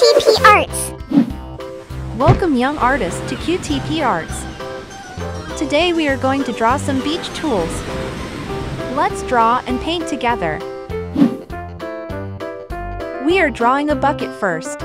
QTP ARTS. Welcome young artists to QTP ARTS. Today we are going to draw some beach tools. Let's draw and paint together. We are drawing a bucket first.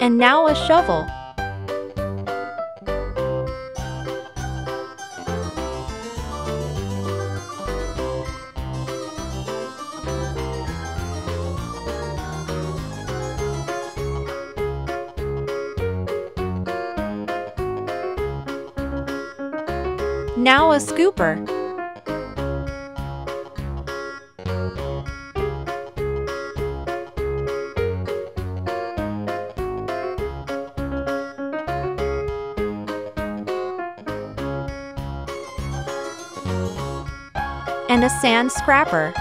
And now a shovel. Now a scooper. And a sand scraper.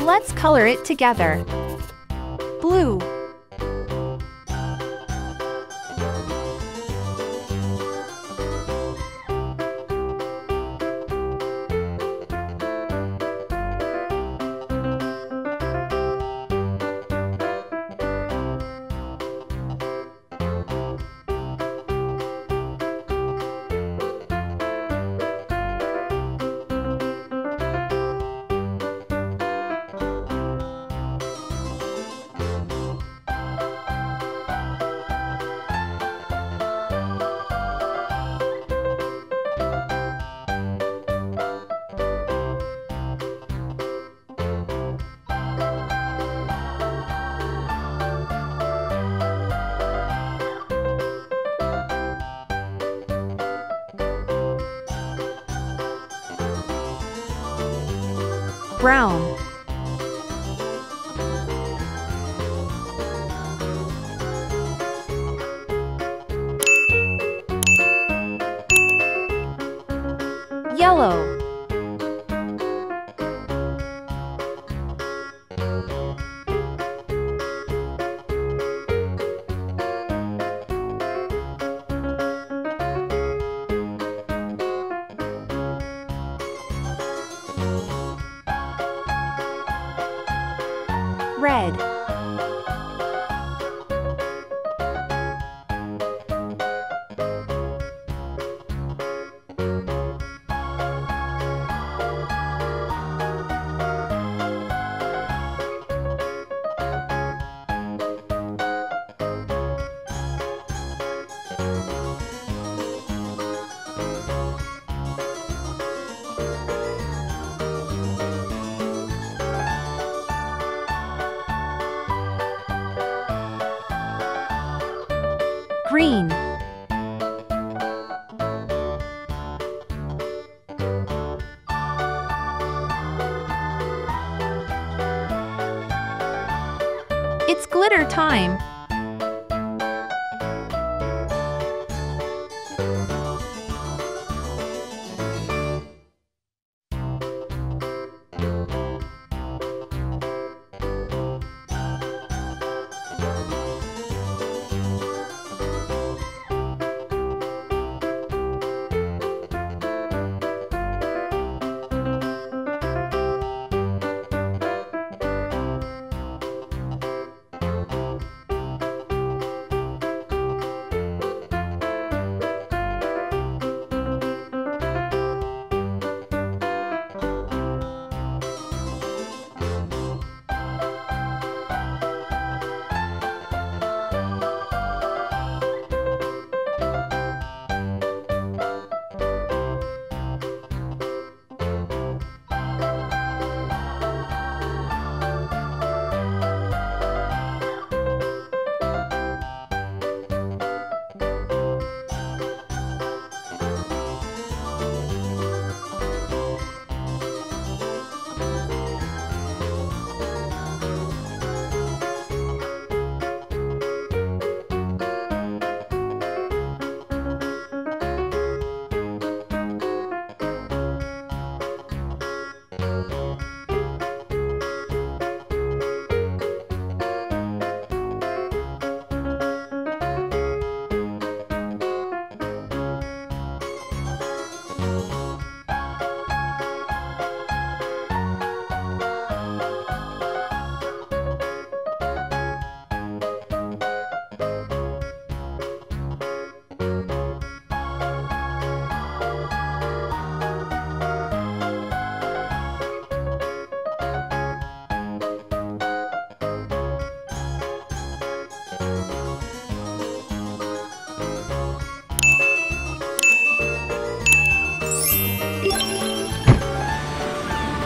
Let's color it together. Blue, brown, yellow, red, green, it's glitter time.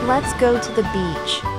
Let's go to the beach.